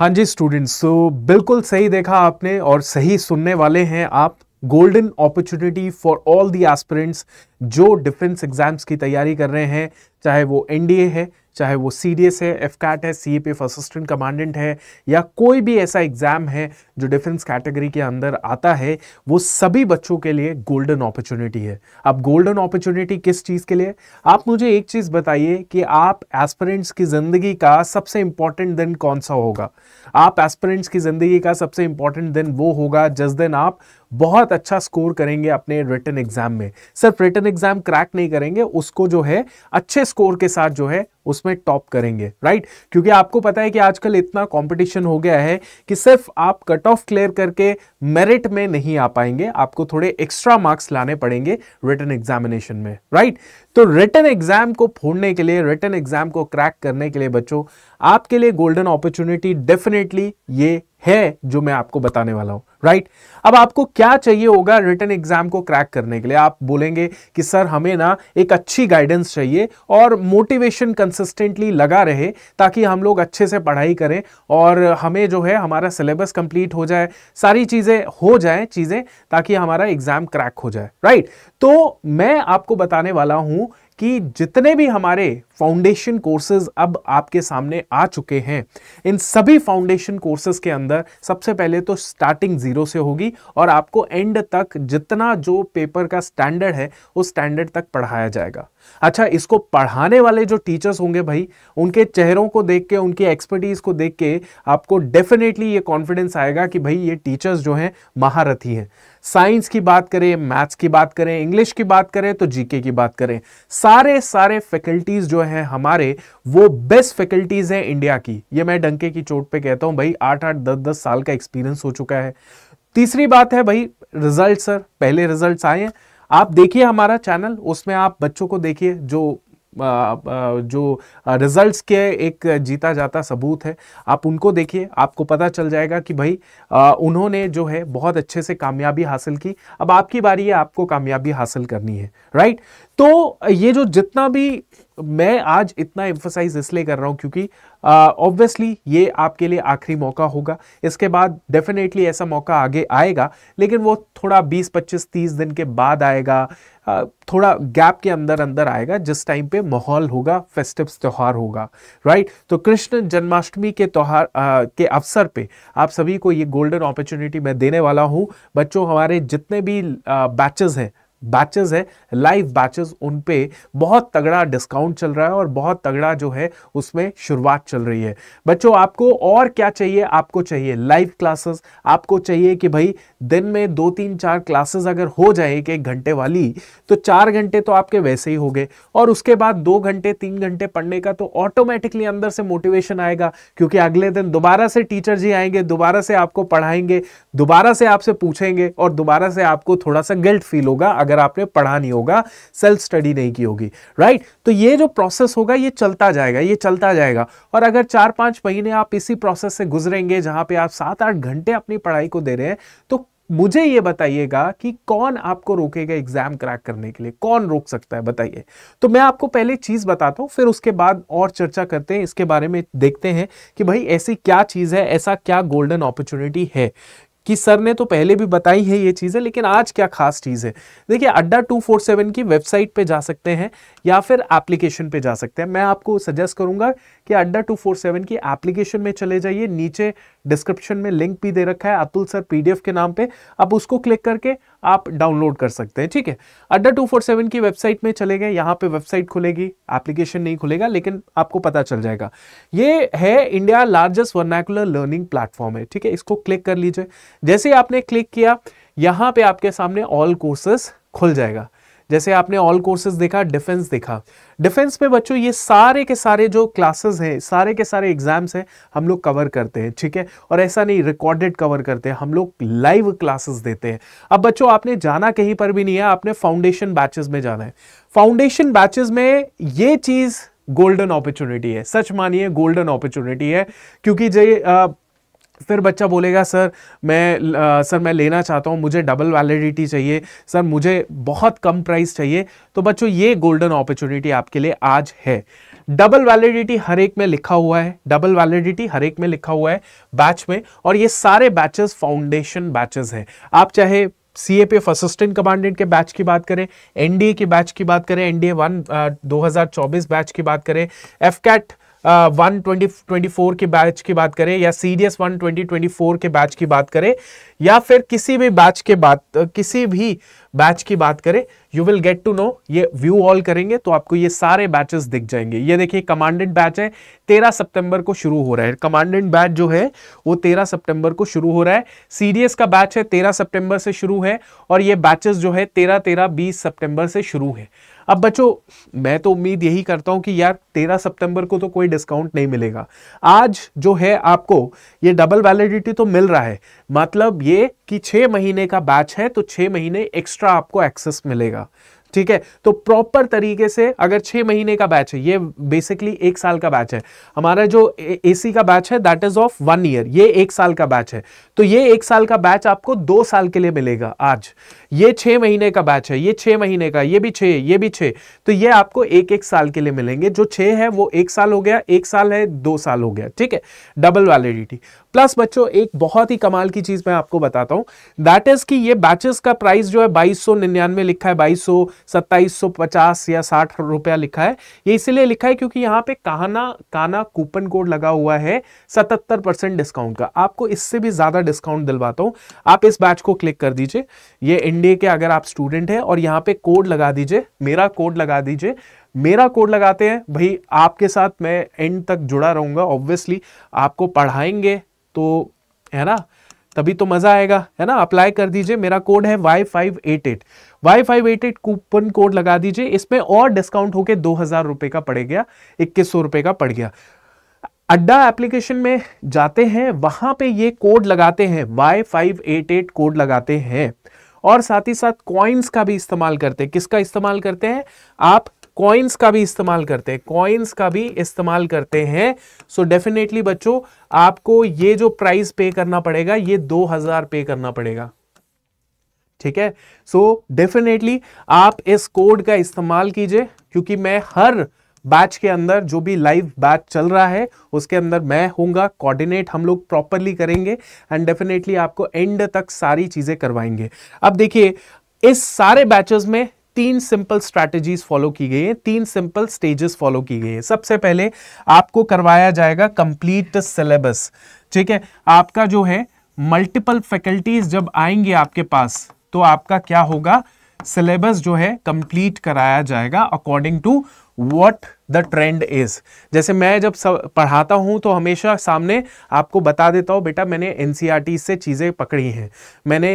हाँ जी स्टूडेंट्स, तो बिल्कुल सही देखा आपने और सही सुनने वाले हैं आप। Golden opportunity for all the aspirants जो डिफेंस एग्जाम्स की तैयारी कर रहे हैं, चाहे वो एनडीए है, चाहे वो सीडीएस है, एफकैट है, सीएपीएफ असिस्टेंट कमांडेंट है, या कोई भी ऐसा एग्ज़ाम है जो डिफेंस कैटेगरी के अंदर आता है, वो सभी बच्चों के लिए गोल्डन अपॉर्चुनिटी है। अब गोल्डन अपॉर्चुनिटी किस चीज़ के लिए, आप मुझे एक चीज़ बताइए कि आप एस्पिरेंट्स की ज़िंदगी का सबसे इम्पॉर्टेंट दिन कौन सा होगा? आप एस्पिरेंट्स की ज़िंदगी का सबसे इम्पॉर्टेंट दिन वो होगा जिस दिन आप बहुत अच्छा स्कोर करेंगे अपने रिटन एग्ज़ाम में। सिर्फ रिटन एग्ज़ाम क्रैक नहीं करेंगे, उसको जो है अच्छे स्कोर के साथ जो है उसमें टॉप करेंगे, राइट? क्योंकि आपको पता है कि आजकल इतना कंपटीशन हो गया है कि सिर्फ आप कट ऑफ क्लियर करके मेरिट में नहीं आ पाएंगे, आपको थोड़े एक्स्ट्रा मार्क्स लाने पड़ेंगे रिटन एग्जामिनेशन में, राइट? तो रिटन एग्जाम को फोड़ने के लिए, रिटन एग्जाम को क्रैक करने के लिए बच्चों, आपके लिए गोल्डन अपॉर्चुनिटी डेफिनेटली ये है जो मैं आपको बताने वाला हूं, राइट? अब आपको क्या चाहिए होगा रिटन एग्जाम को क्रैक करने के लिए? आप बोलेंगे कि सर हमें ना एक अच्छी गाइडेंस चाहिए और मोटिवेशन कंसिस्टेंटली लगा रहे ताकि हम लोग अच्छे से पढ़ाई करें और हमें जो है हमारा सिलेबस कंप्लीट हो जाए, सारी चीज़ें हो जाए चीज़ें, ताकि हमारा एग्जाम क्रैक हो जाए, राइट? तो मैं आपको बताने वाला हूं कि जितने भी हमारे फाउंडेशन कोर्सेज अब आपके सामने आ चुके हैं, इन सभी फाउंडेशन कोर्सेज के अंदर सबसे पहले तो स्टार्टिंग जीरो से होगी और आपको एंड तक जितना जो पेपर का स्टैंडर्ड है उस स्टैंडर्ड तक पढ़ाया जाएगा। अच्छा, इसको पढ़ाने वाले जो टीचर्स होंगे भाई, उनके चेहरों को देख के, उनकी एक्सपर्टीज़ को देख के आपको डेफिनेटली ये कॉन्फिडेंस आएगा कि भाई ये टीचर्स जो हैं महारथी हैं। साइंस की बात करें, मैथ्स की बात करें, इंग्लिश की बात करें, तो जीके की बात करें, सारे फैकल्टीज़ जो हैं हमारे वो बेस्ट फैकल्टीज़ हैं इंडिया की। ये मैं डंके की चोट पे कहता हूँ भाई, 8-10 साल का एक्सपीरियंस हो चुका है। तीसरी बात है भाई रिजल्ट। सर पहले रिजल्ट्स आए हैं, आप देखिए हमारा चैनल, उसमें आप बच्चों को देखिए जो रिजल्ट्स के एक जीता जाता सबूत है, आप उनको देखिए, आपको पता चल जाएगा कि भाई उन्होंने जो है बहुत अच्छे से कामयाबी हासिल की। अब आपकी बारी है, आपको कामयाबी हासिल करनी है, राइट? तो ये जो जितना भी मैं आज इतना एम्फसाइज इसलिए कर रहा हूँ क्योंकि ऑब्वियसली ये आपके लिए आखिरी मौका होगा। इसके बाद डेफिनेटली ऐसा मौका आगे आएगा, लेकिन वो थोड़ा 20-25-30 दिन के बाद आएगा, थोड़ा गैप के अंदर आएगा, जिस टाइम पे माहौल होगा, फेस्टिव्स त्यौहार होगा, राइट? तो कृष्ण जन्माष्टमी के त्यौहार के अवसर पे आप सभी को ये गोल्डन अपॉर्चुनिटी मैं देने वाला हूँ। बच्चों, हमारे जितने भी बैचेस हैं लाइव बैचेस, उन पे बहुत तगड़ा डिस्काउंट चल रहा है और बहुत तगड़ा जो है उसमें शुरुआत चल रही है। बच्चों, आपको और क्या चाहिए? आपको चाहिए लाइव क्लासेस, आपको चाहिए कि भाई दिन में 2-3-4 क्लासेस अगर हो जाए 1 घंटे वाली, तो 4 घंटे तो आपके वैसे ही हो गए, और उसके बाद 2-3 घंटे पढ़ने का तो ऑटोमेटिकली अंदर से मोटिवेशन आएगा, क्योंकि अगले दिन दोबारा से टीचर जी आएंगे, दोबारा से आपको पढ़ाएंगे, दोबारा से आपसे पूछेंगे और दोबारा से आपको थोड़ा सा गिल्ट फील होगा अगर आपने पढ़ा नहीं होगा, सेल्फ स्टडी नहीं की होगी, राइट? तो ये जो प्रोसेस होगा ये चलता जाएगा, ये चलता जाएगा। और अगर 4-5 महीने आप इसी प्रोसेस से गुजरेंगे जहां पे आप 7-8 घंटे अपनी पढ़ाई को दे रहे हैं, तो मुझे ये बताइएगा कि कौन आपको रोकेगा एग्जाम क्रैक करने के लिए? कौन रोक सकता है बताइए? तो मैं आपको पहले चीज़ बताता हूँ, फिर उसके बाद और चर्चा करते हैं इसके बारे में, देखते हैं कि भाई ऐसी क्या चीज़ है, ऐसा क्या गोल्डन अपॉर्चुनिटी है कि सर ने तो पहले भी बताई है ये चीज़ें, लेकिन आज क्या खास चीज़ है। देखिए, अड्डा 247 की वेबसाइट पे जा सकते हैं या फिर एप्लीकेशन पे जा सकते हैं। मैं आपको सजेस्ट करूंगा कि अड्डा 247 की एप्लीकेशन में चले जाइए, नीचे डिस्क्रिप्शन में लिंक भी दे रखा है अतुल सर PDF के नाम पे, आप उसको क्लिक करके आप डाउनलोड कर सकते हैं, ठीक है? अड्डा 247 की वेबसाइट में चले गए, यहाँ पे वेबसाइट खुलेगी, एप्लीकेशन नहीं खुलेगा, लेकिन आपको पता चल जाएगा। ये है India largest vernacular learning platform है, ठीक है? इसको क्लिक कर लीजिए। जैसे आपने क्लिक किया, यहाँ पे आपके सामने ऑल कोर्सेस खुल जाएगा। जैसे आपने ऑल कोर्सेज देखा, डिफेंस देखा, डिफेंस पे बच्चों ये सारे के सारे जो क्लासेस हैं, सारे के सारे एग्जाम्स हैं, हम लोग कवर करते हैं, ठीक है? और ऐसा नहीं रिकॉर्डेड कवर करते हैं, हम लोग लाइव क्लासेस देते हैं। अब बच्चों, आपने जाना कहीं पर भी नहीं है, आपने फाउंडेशन बैचेस में जाना है। फाउंडेशन बैचेस में ये चीज़ गोल्डन अपॉर्चुनिटी है, सच मानिए गोल्डन अपॉर्चुनिटी है। क्योंकि फिर बच्चा बोलेगा सर मैं लेना चाहता हूँ, मुझे डबल वैलिडिटी चाहिए, सर मुझे बहुत कम प्राइस चाहिए। तो बच्चों, ये गोल्डन अपॉर्चुनिटी आपके लिए आज है। डबल वैलिडिटी हर एक में लिखा हुआ है, डबल वैलिडिटी हर एक में लिखा हुआ है बैच में, और ये सारे बैचेस फाउंडेशन बैचेस हैं। आप चाहे CAPF असिस्टेंट कमांडेंट के बैच की बात करें, NDA की बैच की बात करें, NDA 1 2024 बैच की बात करें, AFCAT 1/2024 के बैच की बात करें, या CDS 1/2024 के बैच की बात करें, या फिर किसी भी बैच की बात करें, you will get to know. ये व्यू ऑल करेंगे तो आपको ये सारे बैचेस दिख जाएंगे। ये देखिए कमांडेंट बैच है, 13 सितंबर को शुरू हो रहा है। कमांडेंट बैच जो है वो 13 सितंबर को शुरू हो रहा है। CDS का बैच है 13 सितंबर से शुरू है, और ये बैचेस जो है 13, 20 सितंबर से शुरू है। अब बच्चों, मैं तो उम्मीद यही करता हूं कि यार 13 सितंबर को तो कोई डिस्काउंट नहीं मिलेगा। आज जो है आपको ये डबल वैलिडिटी तो मिल रहा है, मतलब ये कि 6 महीने का बैच है तो 6 महीने एक्स्ट्रा आपको एक्सेस मिलेगा, ठीक है। तो प्रॉपर तरीके से अगर 6 महीने का बैच है, ये बेसिकली 1 साल का बैच है। हमारा जो AC का बैच है दैट इज ऑफ 1 ईयर, ये 1 साल का बैच है। तो ये 1 साल का बैच आपको 2 साल के लिए मिलेगा आज। ये 6 महीने का बैच है, ये 6 महीने का, ये भी 6, ये भी 6, तो ये आपको 1-1 साल के लिए मिलेंगे। जो 6 है वो 1 साल हो गया, 1 साल है 2 साल हो गया, ठीक है। डबल वैलिडिटी प्लस बच्चों एक बहुत ही कमाल की चीज मैं आपको बताता हूँ, दैट इज कि ये बैचेस का प्राइस जो है 2299 लिखा है, 2200, 2750 या 60 रुपया लिखा है। ये इसलिए लिखा है क्योंकि यहाँ पे काना कूपन कोड लगा हुआ है 77% डिस्काउंट का। आपको इससे भी ज्यादा डिस्काउंट दिलवाता हूँ, आप इस बैच को क्लिक कर दीजिए। ये NDA के अगर आप स्टूडेंट हैं, और यहाँ पे कोड लगा दीजिए, मेरा कोड लगा दीजिए। मेरा कोड लगाते हैं भाई, आपके साथ मैं एंड तक जुड़ा रहूंगा, ऑब्वियसली आपको पढ़ाएंगे तो, है ना, तभी तो मजा आएगा, है ना। अप्लाई कर दीजिए, मेरा कोड है Y588, Y588 कूपन कोड लगा दीजिए। इसमें और डिस्काउंट होके 2000 रुपये का पड़ गया, 2100 रुपये का पड़ गया। अड्डा एप्लीकेशन में जाते हैं, वहां पे ये कोड लगाते हैं, Y588 कोड लगाते हैं, और साथ ही साथ कॉइन्स का भी इस्तेमाल करते हैं। किसका इस्तेमाल करते हैं? आप कॉइन्स का भी इस्तेमाल करते हैं, कॉइन्स का भी इस्तेमाल करते हैं। सो डेफिनेटली बच्चों, आपको ये जो प्राइस पे करना पड़ेगा ये 2000 पे करना पड़ेगा, ठीक है। सो डेफिनेटली आप इस कोड का इस्तेमाल कीजिए, क्योंकि मैं हर बैच के अंदर, जो भी लाइव बैच चल रहा है उसके अंदर मैं होऊंगा, कोऑर्डिनेट हम लोग प्रॉपरली करेंगे, एंड डेफिनेटली आपको एंड तक सारी चीजें करवाएंगे। अब देखिए, इस सारे बैचेस में 3 सिंपल स्ट्रैटेजीज फॉलो की गई है, 3 सिंपल स्टेजेस फॉलो की गई है। सबसे पहले आपको करवाया जाएगा कंप्लीट सिलेबस, ठीक है। आपका जो है मल्टीपल फैकल्टीज जब आएंगे आपके पास, तो आपका क्या होगा, सिलेबस जो है कंप्लीट कराया जाएगा according to what the trend is. जैसे मैं जब पढ़ाता हूं तो हमेशा सामने आपको बता देता हूं, बेटा मैंने NCERT से चीज़ें पकड़ी हैं, मैंने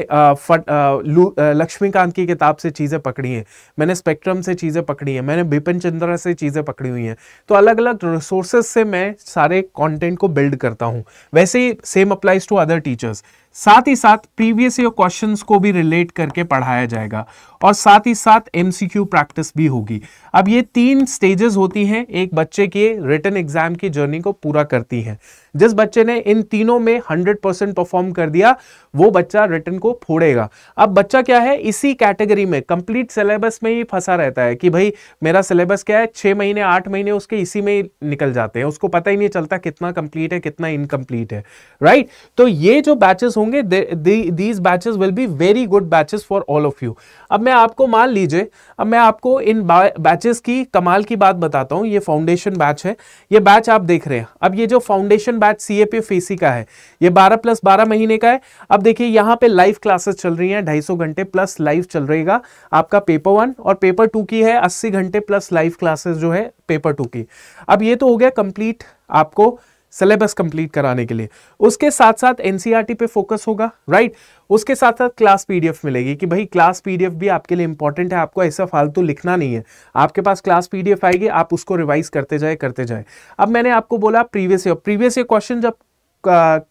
लक्ष्मीकांत की किताब से चीज़ें पकड़ी हैं, मैंने स्पेक्ट्रम से चीज़ें पकड़ी हैं, मैंने बिपिन चंद्रा से चीज़ें पकड़ी हुई हैं। तो अलग अलग रिसोर्सेज से मैं सारे कॉन्टेंट को बिल्ड करता हूँ। वैसे ही same applies to other teachers. साथ ही साथ प्रीवियस ईयर क्वेश्चंस को भी रिलेट करके पढ़ाया जाएगा, और साथ ही साथ MCQ प्रैक्टिस भी होगी। अब ये 3 स्टेजेस होती हैं एक बच्चे के रिटन एग्जाम की जर्नी को पूरा करती हैं। जिस बच्चे ने इन तीनों में 100% परफॉर्म कर दिया वो बच्चा रिटन को फोड़ेगा। अब बच्चा क्या है, इसी कैटेगरी में कंप्लीट सिलेबस में ही फंसा रहता है कि भाई मेरा सिलेबस क्या है, 6 महीने 8 महीने उसके इसी में निकल जाते हैं, उसको पता ही नहीं चलता कितना कंप्लीट है कितना इनकम्प्लीट है, राइट। तो ये जो बैचेस होंगे, these batches will be very good batches for all of you. अब मैं आपको, मान लीजिए, अब मैं आपको इन बैचेस की कमाल की बात बताता हूँ। ये फाउंडेशन बैच है, ये बैच आप देख रहे हैं। अब ये जो फाउंडेशन बैच CAPF AC का है, ये 12 + 12 महीने का है। अब देखिए यहाँ पे लाइव क्लासेस चल रही हैं, 250 घंटे प्लस लाइव चल रहेगा। आपका पेपर 1 और पेपर 2 की है 80 घंटे प्लस लाइव क्लासेस जो है पेपर 2 की। अब ये तो हो गया कंप्लीट, आपको सिलेबस कंप्लीट कराने के लिए। उसके साथ साथ NCERT पे फोकस होगा, राइट। उसके साथ साथ क्लास PDF मिलेगी कि भाई क्लास PDF भी आपके लिए इंपॉर्टेंट है, आपको ऐसा फालतू लिखना नहीं है। आपके पास क्लास PDF आएगी, आप उसको रिवाइज करते जाए। अब मैंने आपको बोला प्रीवियस ईयर क्वेश्चन जब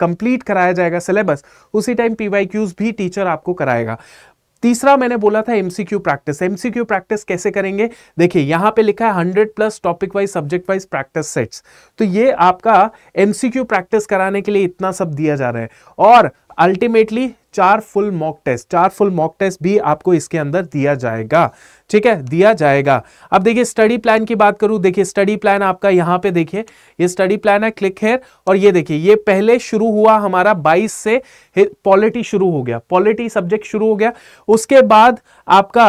कंप्लीट कराया जाएगा सिलेबस, उसी टाइम PYQs भी टीचर आपको कराएगा। तीसरा मैंने बोला था MCQ प्रैक्टिस। MCQ प्रैक्टिस कैसे करेंगे, देखिए यहाँ पे लिखा है 100+ topic wise subject wise practice sets. तो ये आपका MCQ प्रैक्टिस कराने के लिए इतना सब दिया जा रहा है। और अल्टीमेटली 4 फुल मॉक टेस्ट भी आपको इसके अंदर दिया जाएगा, ठीक है, दिया जाएगा। अब देखिए स्टडी प्लान की बात करूं, देखिए स्टडी प्लान आपका यहाँ पे देखिए ये स्टडी प्लान है, क्लिक हेयर, और ये देखिए ये पहले शुरू हुआ हमारा 22 से पॉलिटी शुरू हो गया, पॉलिटी सब्जेक्ट शुरू हो गया। उसके बाद आपका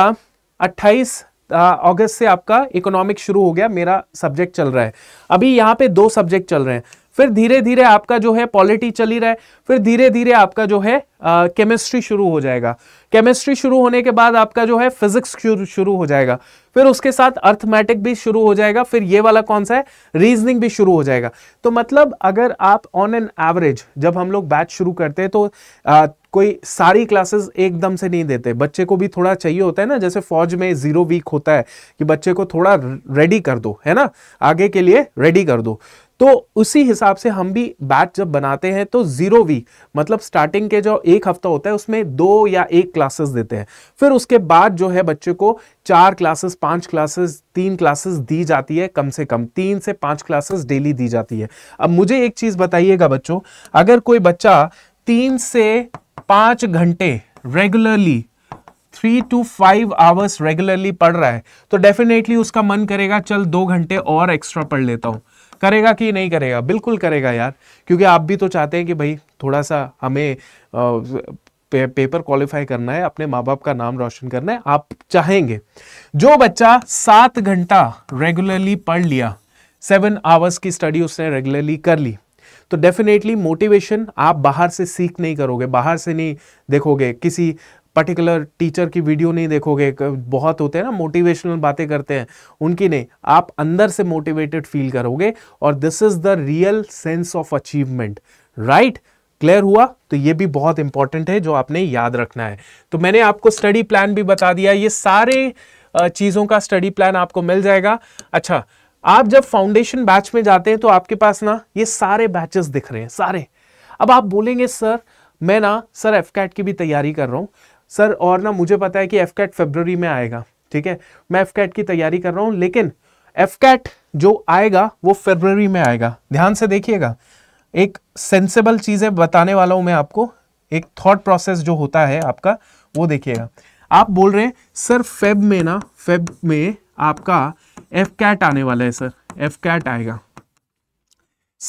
28 अगस्त से आपका इकोनॉमिक शुरू हो गया, मेरा सब्जेक्ट चल रहा है, अभी यहाँ पे 2 सब्जेक्ट चल रहे हैं। फिर धीरे धीरे आपका जो है पॉलिटी चल ही रहा है, फिर धीरे धीरे आपका जो है केमिस्ट्री शुरू हो जाएगा, केमिस्ट्री शुरू होने के बाद आपका जो है फिजिक्स शुरू हो जाएगा, फिर उसके साथ अर्थमेटिक भी शुरू हो जाएगा, फिर ये वाला कौन सा है रीजनिंग भी शुरू हो जाएगा। तो मतलब अगर आप ऑन एन एवरेज जब हम लोग बैच शुरू करते हैं तो कोई सारी क्लासेस एकदम से नहीं देते, बच्चे को भी थोड़ा चाहिए होता है ना, जैसे फौज में 0 वीक होता है कि बच्चे को थोड़ा रेडी कर दो, है ना, आगे के लिए रेडी कर दो। तो उसी हिसाब से हम भी बैच जब बनाते हैं तो 0 वीक मतलब स्टार्टिंग के जो 1 हफ्ता होता है उसमें 2 या 1 क्लासेस देते हैं, फिर उसके बाद जो है बच्चे को 4 क्लासेस, 5 क्लासेस, 3 क्लासेस दी जाती है, कम से कम 3 से 5 क्लासेस डेली दी जाती है। अब मुझे एक चीज बताइएगा बच्चों, अगर कोई बच्चा 3 से 5 घंटे रेगुलरली 3 to 5 आवर्स रेगुलरली पढ़ रहा है तो डेफिनेटली उसका मन करेगा चल 2 घंटे और एक्स्ट्रा पढ़ लेता हूँ, करेगा कि नहीं करेगा? बिल्कुल करेगा यार, क्योंकि आप भी तो चाहते हैं कि भाई थोड़ा सा हमें पेपर क्वालिफाई करना है, अपने माँ बाप का नाम रोशन करना है, आप चाहेंगे। जो बच्चा 7 घंटा रेगुलरली पढ़ लिया, 7 आवर्स की स्टडी उसने रेगुलरली कर ली, तो डेफिनेटली मोटिवेशन आप बाहर से सीख नहीं करोगे, बाहर से नहीं देखोगे, किसी पर्टिकुलर टीचर की वीडियो नहीं देखोगे, बहुत होते हैं ना मोटिवेशनल बातें करते हैं, उनकी नहीं, आप अंदर से मोटिवेटेड फील करोगे और this is the real sense of achievement, right? Clear हुआ? तो ये भी बहुत इंपॉर्टेंट है जो आपने याद रखना है। तो मैंने आपको स्टडी प्लान भी बता दिया, ये सारे चीज़ों का स्टडी प्लान आपको मिल जाएगा। अच्छा, आप जब फाउंडेशन बैच में जाते हैं तो आपके पास ना ये सारे बैचेस दिख रहे हैं, सारे। अब आप बोलेंगे सर मैं ना सर एफकैट की भी तैयारी कर रहा हूँ सर, और ना मुझे पता है कि एफकैट फरवरी में आएगा, ठीक है, मैं एफकैट की तैयारी कर रहा हूँ, लेकिन एफकैट जो आएगा वो फरवरी में आएगा। ध्यान से देखिएगा, एक सेंसेबल चीज़ें बताने वाला हूँ मैं आपको, एक थॉट प्रोसेस जो होता है आपका वो देखिएगा। आप बोल रहे हैं सर फेब में ना, फेब में आपका एफकैट आने वाला है सर, एफकैट आएगा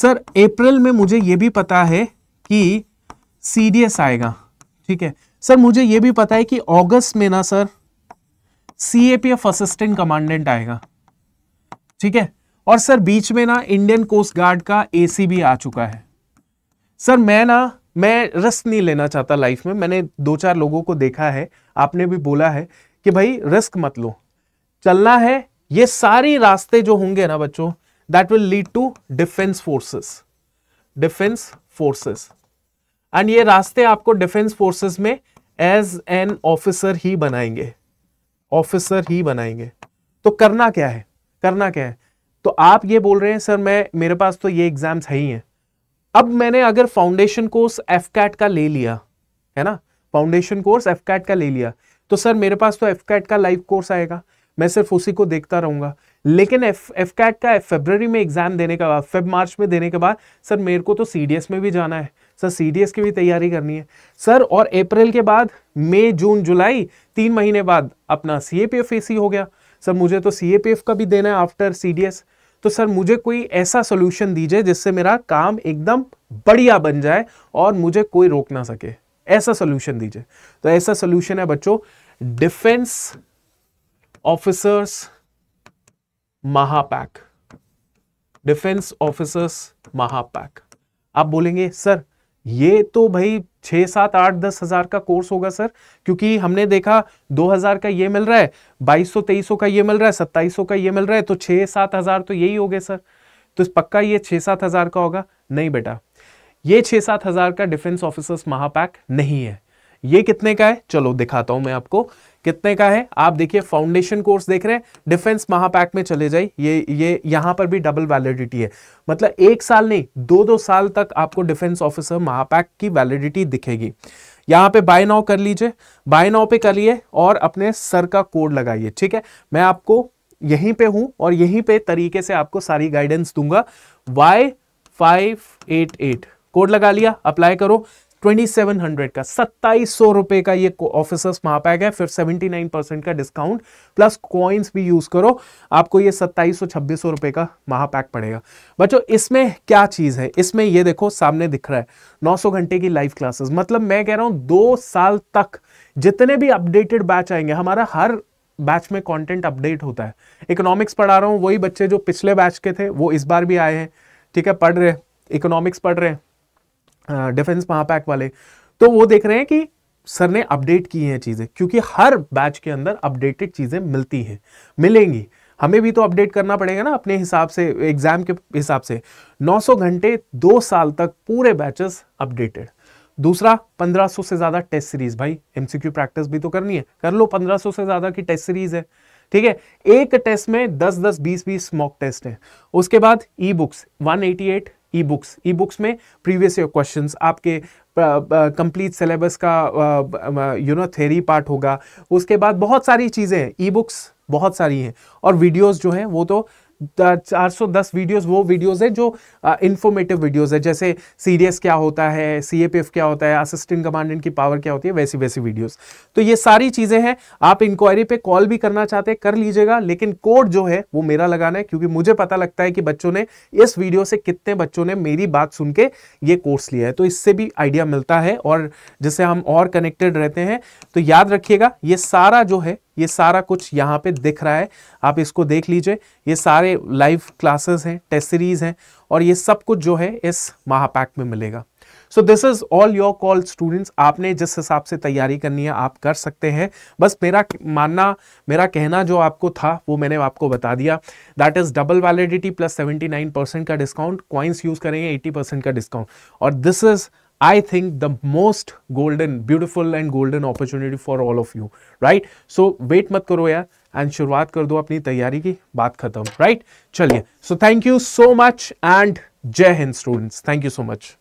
सर। अप्रैल में मुझे ये भी पता है कि सीडीएस आएगा, ठीक है सर। मुझे ये भी पता है कि अगस्त में ना सर सीएपीएफ असिस्टेंट कमांडेंट आएगा, ठीक है, और सर बीच में ना इंडियन कोस्ट गार्ड का एसी भी आ चुका है। सर मैं रिस्क नहीं लेना चाहता लाइफ में, मैंने 2-4 लोगों को देखा है, आपने भी बोला है कि भाई रिस्क मत लो, चलना है। ये सारे रास्ते जो होंगे ना बच्चों, that will lead to defence forces and ये रास्ते आपको डिफेंस फोर्सेस में एज एन ऑफिसर ही बनाएंगे, ऑफिसर ही बनाएंगे। तो करना क्या है, करना क्या है? तो आप ये बोल रहे हैं सर मैं, मेरे पास तो ये एग्जाम्स है ही हैं, अब मैंने अगर फाउंडेशन कोर्स एफकैट का ले लिया है ना, फाउंडेशन कोर्स एफकैट का ले लिया, तो सर मेरे पास तो एफकैट का लाइव कोर्स आएगा, मैं सिर्फ उसी को देखता रहूंगा। लेकिन एफकैट का फरवरी में एग्जाम देने के बाद, फेब मार्च में देने के बाद सर मेरे को तो सीडीएस में भी जाना है सर, सीडीएस की भी तैयारी करनी है सर, और अप्रैल के बाद मई जून जुलाई 3 महीने बाद अपना सीएपीएफ एसी हो गया सर, मुझे तो सीएपीएफ का भी देना है आफ्टर सीडीएस। तो सर मुझे कोई ऐसा सोल्यूशन दीजिए जिससे मेरा काम एकदम बढ़िया बन जाए और मुझे कोई रोक ना सके, ऐसा सोल्यूशन दीजिए। तो ऐसा सोल्यूशन है बच्चों, डिफेंस ऑफिसर्स महापैक, डिफेंस ऑफिसर्स महापैक। आप बोलेंगे सर ये तो भाई 6, 7, 8, 10 हज़ार का कोर्स होगा सर, क्योंकि हमने देखा 2000 का ये मिल रहा है, 2200, 2300 का ये मिल रहा है, 2700 का ये मिल रहा है, तो 6-7 हज़ार तो यही हो गए सर, तो पक्का ये 6-7 हज़ार का होगा। नहीं बेटा, ये 6-7 हज़ार का डिफेंस ऑफिसर्स महापैक नहीं है। ये कितने का है, चलो दिखाता हूं मैं आपको कितने का है। आप देखिए फाउंडेशन कोर्स देख रहे हैं, डिफेंस महापैक में चले जाइए, ये यहां पर भी डबल वैलिडिटी है, मतलब 1 साल नहीं 2-2 साल तक आपको डिफेंस ऑफिसर महापैक की वैलिडिटी दिखेगी। यहाँ पे बाय नाउ कर लीजिए, बाय नाउ पे करिए और अपने सर का कोड लगाइए, ठीक है। मैं आपको यहीं पे हूं और यहीं पे तरीके से आपको सारी गाइडेंस दूंगा। Y588 कोड लगा लिया, अप्लाई करो, 2700 का 2700 रुपए का ये ऑफिसर्स महापैक है। फिर 79% का डिस्काउंट प्लस कॉइन्स भी यूज करो, आपको ये 2700-2600 रुपए का महापैक पड़ेगा। बच्चों इसमें क्या चीज है, इसमें ये देखो सामने दिख रहा है 900 घंटे की लाइव क्लासेस, मतलब मैं कह रहा हूं 2 साल तक जितने भी अपडेटेड बैच आएंगे, हमारा हर बैच में कंटेंट अपडेट होता है। इकोनॉमिक्स पढ़ा रहा हूं, वही बच्चे जो पिछले बैच के थे वो इस बार भी आए हैं, ठीक है, पढ़ रहे हैं, इकोनॉमिक्स पढ़ रहे हैं, डिफेंस महापैक वाले, तो वो देख रहे हैं कि सर ने अपडेट की हैं चीजें, क्योंकि हर बैच के अंदर अपडेटेड चीजें मिलती हैं, मिलेंगी, हमें भी तो अपडेट करना पड़ेगा ना अपने हिसाब से, एग्जाम के हिसाब से। 900 घंटे 2 साल तक पूरे बैचेस अपडेटेड। दूसरा 1500 से ज्यादा टेस्ट सीरीज, भाई एमसीक्यू प्रैक्टिस भी तो करनी है, कर लो। 1500 से ज्यादा की टेस्ट सीरीज है, ठीक है, एक टेस्ट में 10-10, 20-20 मॉक टेस्ट है। उसके बाद e books 188 e books, e books में प्रीवियस ईयर क्वेश्चंस, आपके कंप्लीट सिलेबस का यू नो थ्योरी पार्ट होगा। उसके बाद बहुत सारी चीजें हैं, ई बुक्स बहुत सारी हैं, और वीडियोस जो हैं वो तो 410 वीडियोस, वो वीडियोस है जो इंफॉर्मेटिव वीडियोस है, जैसे सीडीएस क्या होता है, सीएपीएफ क्या होता है, असिस्टेंट कमांडेंट की पावर क्या होती है, वैसी वैसी वीडियोस। तो ये सारी चीजें हैं। आप इंक्वायरी पे कॉल भी करना चाहते हैं कर लीजिएगा, लेकिन कोड जो है वो मेरा लगाना है, क्योंकि मुझे पता लगता है कि बच्चों ने इस वीडियो से कितने बच्चों ने मेरी बात सुन के ये कोर्स लिया है, तो इससे भी आइडिया मिलता है और जिससे हम और कनेक्टेड रहते हैं। तो याद रखिएगा ये सारा जो है, ये सारा कुछ यहाँ पे दिख रहा है, आप इसको देख लीजिए। ये सारे लाइव क्लासेस हैं, टेस्ट सीरीज हैं, और ये सब कुछ जो है इस महापैक में मिलेगा। So this is all your call students. आपने जिस हिसाब से तैयारी करनी है आप कर सकते हैं, बस मेरा मानना, मेरा कहना जो आपको था वो मैंने आपको बता दिया। That is double validity plus 79% का डिस्काउंट, कॉइन्स यूज करेंगे 80% का डिस्काउंट, और this is I think the most golden, beautiful and golden opportunity for all of you, right? So wait मत करो यार, and शुरुआत कर दो अपनी तैयारी की, बात खत्म, right? चलिए, so thank you so much and जय Hind students, thank you so much.